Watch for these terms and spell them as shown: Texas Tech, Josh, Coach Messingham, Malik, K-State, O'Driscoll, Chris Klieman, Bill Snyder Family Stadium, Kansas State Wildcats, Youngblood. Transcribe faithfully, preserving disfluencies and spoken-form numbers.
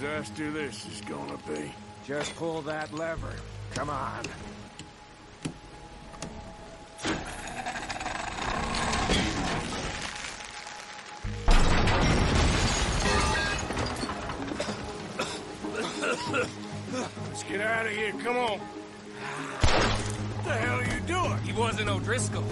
disaster this is gonna be. Just pull that lever. Come on. Let's get out of here, come on. What the hell are you doing? He wasn't O'Driscoll.